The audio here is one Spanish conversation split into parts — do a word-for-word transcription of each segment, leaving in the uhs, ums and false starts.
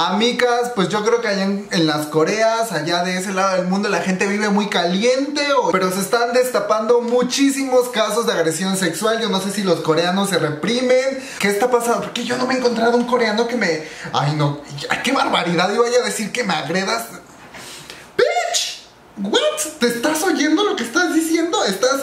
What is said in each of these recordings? Amigas, pues yo creo que allá en, en las Coreas, allá de ese lado del mundo, la gente vive muy caliente, o, pero se están destapando muchísimos casos de agresión sexual. Yo no sé si los coreanos se reprimen. ¿Qué está pasando? Porque yo no me he encontrado un coreano que me... Ay, no, qué barbaridad, yo vaya a decir que me agredas. Bitch, what? ¿Te estás oyendo lo que estás diciendo? Estás...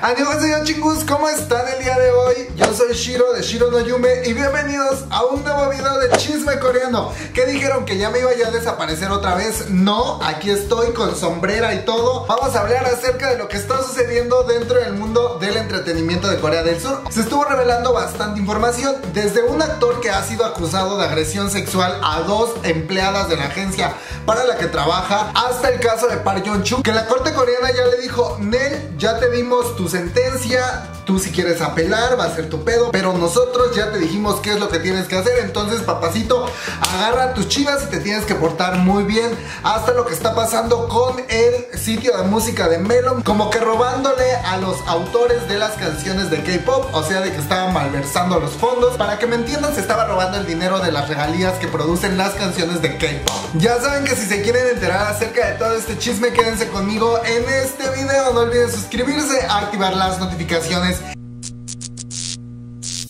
Adiós, chingus, ¿cómo están el día de hoy? Yo soy Shiro de Shiro no Yume y bienvenidos a un nuevo video de Chisme Coreano. ¿Qué dijeron? ¿Que ya me iba ya a desaparecer otra vez? No, aquí estoy con sombrera y todo. Vamos a hablar acerca de lo que está sucediendo dentro del mundo del entretenimiento de Corea del Sur. Se estuvo revelando bastante información, desde un actor que ha sido acusado de agresión sexual a dos empleadas de la agencia para la que trabaja, hasta el caso de Park Yong-chun, que la corte coreana ya le dijo: Nel, ya te dimos tu sentencia, tú si quieres apelar va a ser tu pedo, pero nosotros ya te dijimos qué es lo que tienes que hacer. Entonces, papacito, agarra tus chivas y te tienes que portar muy bien. Hasta lo que está pasando con el sitio de música de Melon, como que robándole a los autores de las canciones de K pop, o sea, de que estaban malversando los fondos. Para que me entiendan, se estaba robando el dinero de las regalías que producen las canciones de K pop. Ya saben que si se quieren enterar acerca de todo este chisme, quédense conmigo en este video. No olviden suscribirse, activar las notificaciones.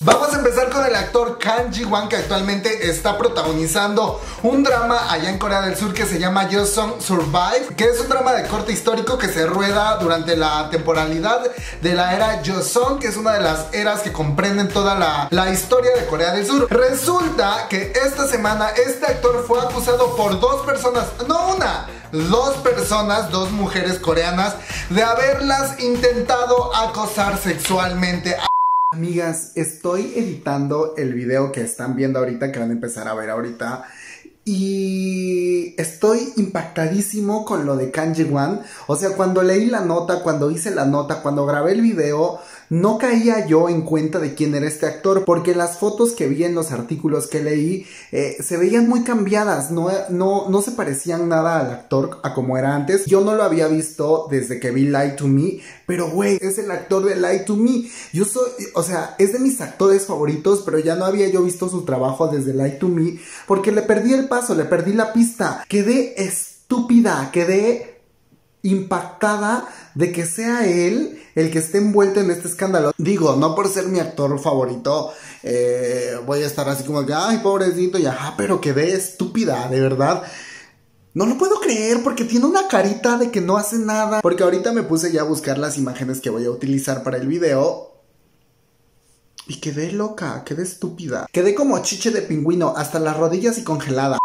Vamos a empezar con el actor Kang Ji-hwan, que actualmente está protagonizando un drama allá en Corea del Sur que se llama Joseon Survive, que es un drama de corte histórico que se rueda durante la temporalidad de la era Joseon, que es una de las eras que comprenden toda la, la historia de Corea del Sur. Resulta que esta semana este actor fue acusado por dos personas, no una, dos personas, dos mujeres coreanas, de haberlas intentado acosar sexualmente. Amigas, estoy editando el video que están viendo ahorita, que van a empezar a ver ahorita, y estoy impactadísimo con lo de Kang Ji-hwan. O sea, cuando leí la nota, cuando hice la nota, cuando grabé el video, no caía yo en cuenta de quién era este actor, porque las fotos que vi en los artículos que leí eh, se veían muy cambiadas, no, no, no se parecían nada al actor a como era antes. Yo no lo había visto desde que vi Lie to Me, pero güey, es el actor de Lie to Me. Yo soy, o sea, es de mis actores favoritos, pero ya no había yo visto su trabajo desde Lie to Me, porque le perdí el paso, le perdí la pista. Quedé estúpida, quedé impactada de que sea él el que esté envuelto en este escándalo. Digo, no por ser mi actor favorito eh, voy a estar así como que ay, pobrecito, y ajá, pero quedé estúpida, de verdad. No lo puedo creer, porque tiene una carita de que no hace nada. Porque ahorita me puse ya a buscar las imágenes que voy a utilizar para el video y quedé loca, quedé estúpida, quedé como chiche de pingüino, hasta las rodillas y congelada.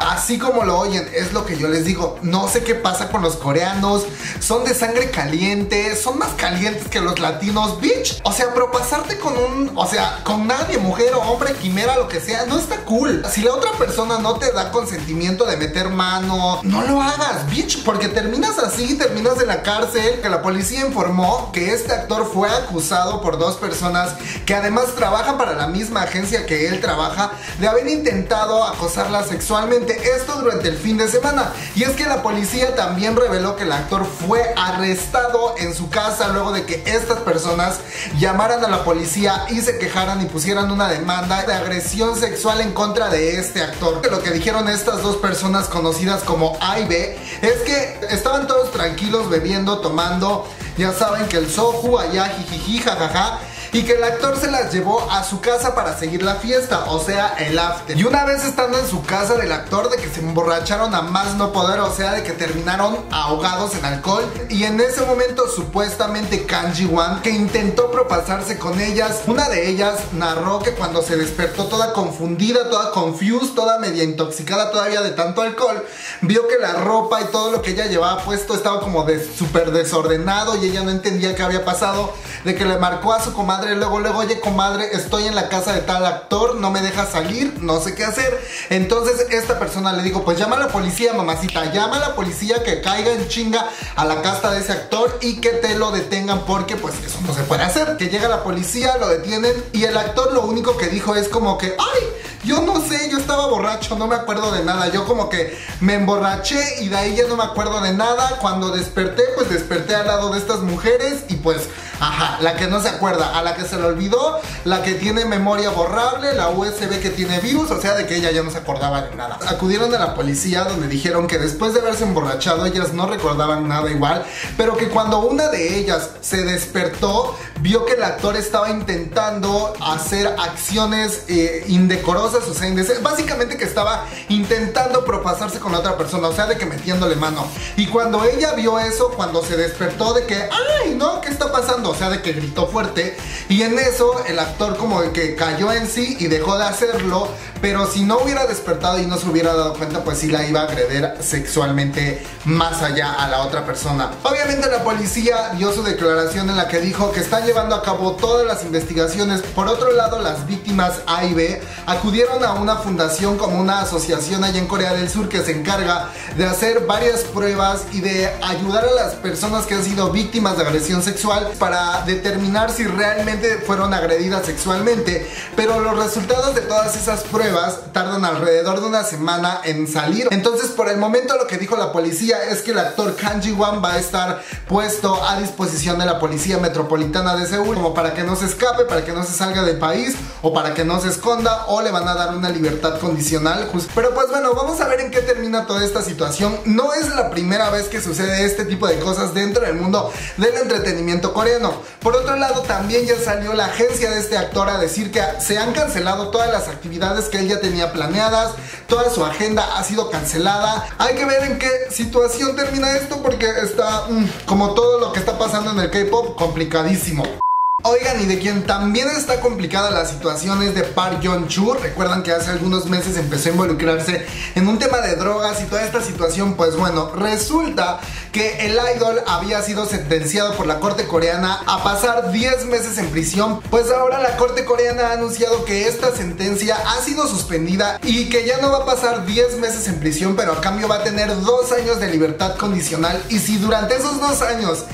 Así como lo oyen, es lo que yo les digo. No sé qué pasa con los coreanos. Son de sangre caliente, son más calientes que los latinos, bitch. O sea, pero pasarte con un, o sea, con nadie, mujer o hombre, quimera, lo que sea, no está cool. Si la otra persona no te da consentimiento de meter mano, no lo hagas, bitch, porque terminas así, terminas en la cárcel. Que la policía informó que este actor fue acusado por dos personas que además trabajan para la misma agencia que él trabaja, de haber intentado acosarla sexualmente. Esto durante el fin de semana. Y es que la policía también reveló que el actor fue arrestado en su casa luego de que estas personas llamaran a la policía y se quejaran y pusieran una demanda de agresión sexual en contra de este actor. Lo que dijeron estas dos personas conocidas como A y B es que estaban todos tranquilos bebiendo, tomando, ya saben que el soju allá, jijiji, jajaja, y que el actor se las llevó a su casa para seguir la fiesta, o sea, el after. Y una vez estando en su casa del actor, de que se emborracharon a más no poder, o sea, de que terminaron ahogados en alcohol. Y en ese momento, supuestamente Kang Ji-hwan, que intentó propasarse con ellas, una de ellas narró que cuando se despertó toda confundida, toda confused, toda media intoxicada todavía de tanto alcohol, vio que la ropa y todo lo que ella llevaba puesto estaba como de súper desordenado y ella no entendía qué había pasado, de que le marcó a su comadre. Luego, luego, oye, comadre, estoy en la casa de tal actor, no me deja salir, no sé qué hacer. Entonces esta persona le dijo: pues llama a la policía, mamacita, llama a la policía, que caiga en chinga a la casa de ese actor y que te lo detengan, porque pues eso no se puede hacer. Que llega la policía, lo detienen, y el actor lo único que dijo es como que: ay, yo no sé, yo estaba borracho, no me acuerdo de nada, yo como que me emborraché y de ahí ya no me acuerdo de nada. Cuando desperté, pues desperté al lado de estas mujeres y pues Ajá, la que no se acuerda, a la que se le olvidó, la que tiene memoria borrable, la U S B que tiene virus, o sea, de que ella ya no se acordaba de nada. Acudieron a la policía, donde dijeron que después de haberse emborrachado ellas no recordaban nada igual, pero que cuando una de ellas se despertó, vio que el actor estaba intentando hacer acciones eh, indecorosas, o sea, indecentes, básicamente que estaba intentando propasarse con la otra persona, o sea, de que metiéndole mano. Y cuando ella vio eso, cuando se despertó de que, ay, no, ¿qué está pasando? O sea, de que gritó fuerte, y en eso el actor como de que cayó en sí y dejó de hacerlo, pero si no hubiera despertado y no se hubiera dado cuenta, pues sí la iba a agredir sexualmente más allá a la otra persona. Obviamente la policía dio su declaración en la que dijo que están llevando a cabo todas las investigaciones. Por otro lado, las víctimas A y B acudieron a una fundación, como una asociación allá en Corea del Sur, que se encarga de hacer varias pruebas y de ayudar a las personas que han sido víctimas de agresión sexual para determinar si realmente fueron agredidas sexualmente. Pero los resultados de todas esas pruebas tardan alrededor de una semana en salir. Entonces, por el momento, lo que dijo la policía es que el actor Kang Ji-hwan va a estar puesto a disposición de la policía metropolitana de Seúl, como para que no se escape, para que no se salga del país, o para que no se esconda, o le van a dar una libertad condicional. Pero pues bueno, vamos a ver en qué termina toda esta situación. No es la primera vez que sucede este tipo de cosas dentro del mundo del entretenimiento coreano. Por otro lado, también ya salió la agencia de este actor a decir que se han cancelado todas las actividades que él ya tenía planeadas, toda su agenda ha sido cancelada. Hay que ver en qué situación termina esto, porque está mmm, como todo lo que está pasando en el K-pop, complicadísimo. Oigan, y de quien también está complicada la situación es de Park Yong-chun. Recuerdan que hace algunos meses empezó a involucrarse en un tema de drogas y toda esta situación. Pues bueno, resulta que el idol había sido sentenciado por la corte coreana a pasar diez meses en prisión. Pues ahora la corte coreana ha anunciado que esta sentencia ha sido suspendida y que ya no va a pasar diez meses en prisión, pero a cambio va a tener dos años de libertad condicional. Y si durante esos dos años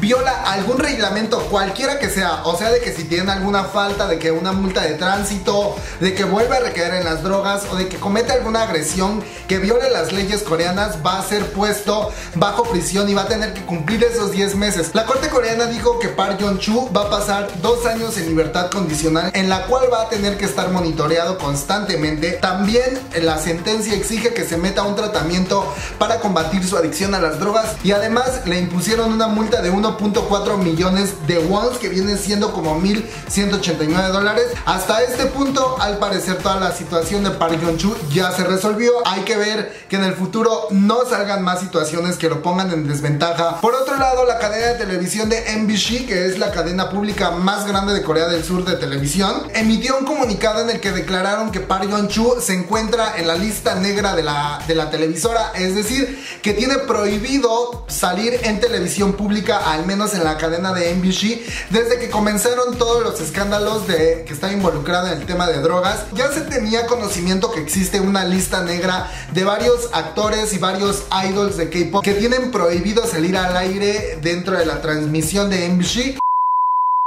viola algún reglamento, cualquiera que sea, o sea, de que si tienen alguna falta, de que una multa de tránsito, de que vuelva a recaer en las drogas, o de que cometa alguna agresión que viole las leyes coreanas, va a ser puesto bajo prisión y va a tener que cumplir esos diez meses. La corte coreana dijo que Park Yong-chun va a pasar dos años en libertad condicional, en la cual va a tener que estar monitoreado constantemente. También la sentencia exige que se meta a un tratamiento para combatir su adicción a las drogas, y además le impusieron una multa de uno punto cuatro millones de wons, que vienen siendo como mil ciento ochenta y nueve dólares. Hasta este punto, al parecer, toda la situación de Park Yong-chun ya se resolvió. Hay que ver que en el futuro no salgan más situaciones que lo pongan en desventaja. Por otro lado, la cadena de televisión de M B C, que es la cadena pública más grande de Corea del Sur de televisión, emitió un comunicado en el que declararon que Park Yong-chun se encuentra en la lista negra de la, de la televisora, es decir, que tiene prohibido salir en televisión pública, al menos en la cadena de M B C, desde que comenzaron todos los escándalos de que está involucrada en el tema de drogas. Ya se tenía conocimiento que existe una lista negra de varios actores y varios idols de K-pop que tienen prohibido salir al aire dentro de la transmisión de M B C.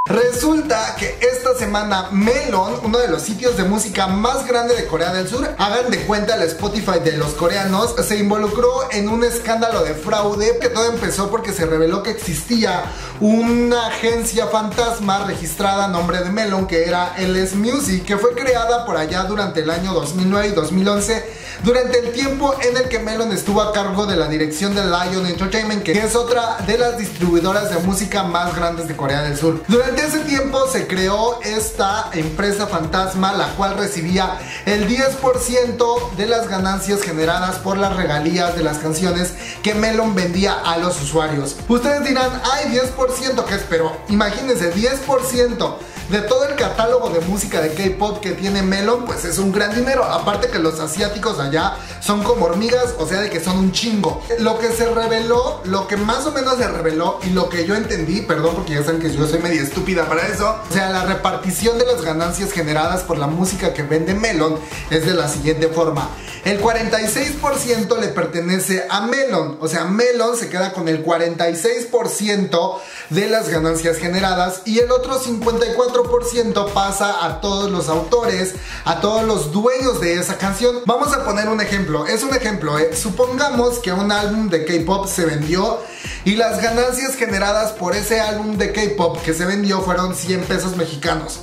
Resulta que esta semana Melon, uno de los sitios de música más grande de Corea del Sur, hagan de cuenta el Spotify de los coreanos, se involucró en un escándalo de fraude, que todo empezó porque se reveló que existía una agencia fantasma registrada a nombre de Melon, que era L S Music, que fue creada por allá durante el año dos mil nueve y dos mil once, durante el tiempo en el que Melon estuvo a cargo de la dirección de Lion Entertainment, que es otra de las distribuidoras de música más grandes de Corea del Sur. Durante ese tiempo se creó esta empresa fantasma, la cual recibía el diez por ciento de las ganancias generadas por las regalías de las canciones que Melon vendía a los usuarios. Ustedes dirán, ay, diez por ciento, ¿qué es? Pero imagínense, diez por ciento de todo el catálogo de música de K-pop que tiene Melon, pues es un gran dinero. Aparte que los asiáticos allá son como hormigas, o sea, de que son un chingo. Lo que se reveló, lo que más o menos se reveló y lo que yo entendí, perdón, porque ya saben que yo soy medio estúpida para eso, o sea, la repartición de las ganancias generadas por la música que vende Melon es de la siguiente forma: el cuarenta y seis por ciento le pertenece a Melon, o sea, Melon se queda con el cuarenta y seis por ciento de las ganancias generadas, y el otro cincuenta y cuatro por ciento cuatro por ciento pasa a todos los autores, a todos los dueños de esa canción. Vamos a poner un ejemplo, es un ejemplo, ¿eh? Supongamos que un álbum de K-pop se vendió y las ganancias generadas por ese álbum de K-pop que se vendió fueron cien pesos mexicanos.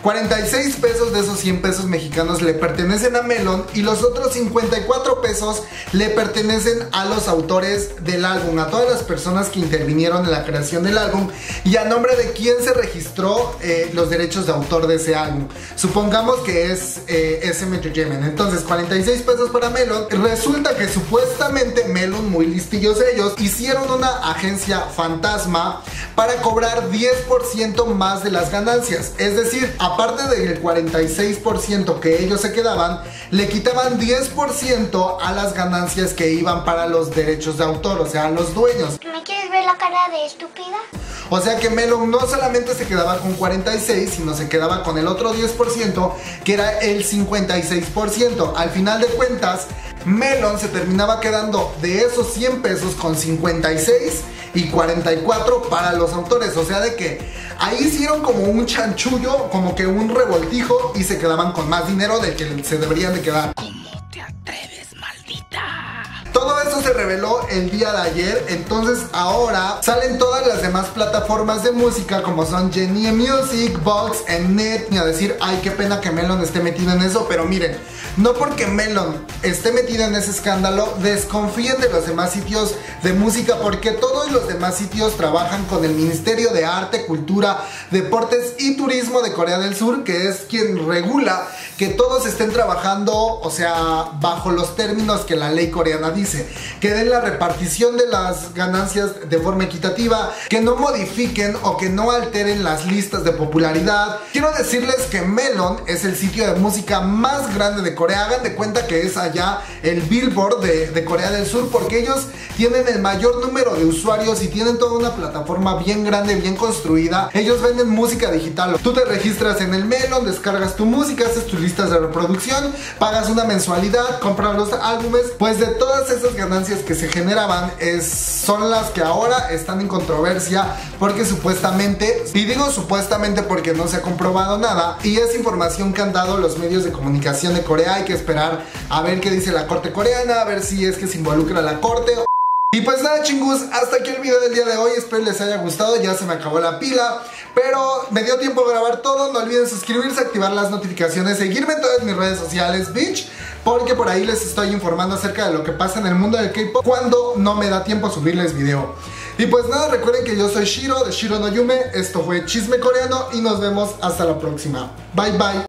cuarenta y seis pesos de esos cien pesos mexicanos le pertenecen a Melon y los otros cincuenta y cuatro pesos le pertenecen a los autores del álbum, a todas las personas que intervinieron en la creación del álbum y a nombre de quien se registró eh, los derechos de autor de ese álbum. Supongamos que es eh, S M T G. Entonces cuarenta y seis pesos para Melon. Resulta que supuestamente Melon, muy listillos ellos, hicieron una agencia fantasma para cobrar diez por ciento más de las ganancias. Es decir, aparte del cuarenta y seis por ciento que ellos se quedaban, le quitaban diez por ciento a las ganancias que iban para los derechos de autor, o sea, a los dueños. ¿Me quieres ver la cara de estúpida? O sea que Melon no solamente se quedaba con cuarenta y seis, sino se quedaba con el otro diez por ciento, que era el cincuenta y seis por ciento. Al final de cuentas, Melon se terminaba quedando de esos cien pesos con cincuenta y seis y cuarenta y cuatro para los autores. O sea de que ahí hicieron como un chanchullo, como que un revoltijo, y se quedaban con más dinero del que se deberían de quedar. ¿Cómo te atreves, maldita? Todo eso se reveló el día de ayer. Entonces ahora salen todas las demás plataformas de música, como son Genie Music, Box, Enet, ni a decir, ay, qué pena que Melon esté metido en eso. Pero miren, no porque Melon esté metido en ese escándalo desconfíen de los demás sitios de música, porque todos los demás sitios trabajan con el Ministerio de Arte, Cultura, Deportes y Turismo de Corea del Sur, que es quien regula que todos estén trabajando, o sea, bajo los términos que la ley coreana dice, que den la repartición de las ganancias de forma equitativa, que no modifiquen o que no alteren las listas de popularidad. Quiero decirles que Melon es el sitio de música más grande de Corea. Hagan de cuenta que es allá el Billboard de, de Corea del Sur, porque ellos tienen el mayor número de usuarios y tienen toda una plataforma bien grande, bien construida. Ellos venden música digital. Tú te registras en el Melon, descargas tu música, haces tus listas de reproducción, pagas una mensualidad, compras los álbumes. Pues de todas esas ganancias que se generaban es, son las que ahora están en controversia, porque supuestamente, y digo supuestamente porque no se ha comprobado nada, y es información que han dado los medios de comunicación de Corea. Hay que esperar a ver qué dice la corte coreana, a ver si es que se involucra la corte. Y pues nada, chingus, hasta aquí el video del día de hoy. Espero les haya gustado, ya se me acabó la pila, pero me dio tiempo de grabar todo. No olviden suscribirse, activar las notificaciones, seguirme en todas mis redes sociales, bitch, porque por ahí les estoy informando acerca de lo que pasa en el mundo del K-pop cuando no me da tiempo a subirles video. Y pues nada, recuerden que yo soy Shiro de Shiro no Yume, esto fue Chisme Coreano y nos vemos hasta la próxima. Bye bye.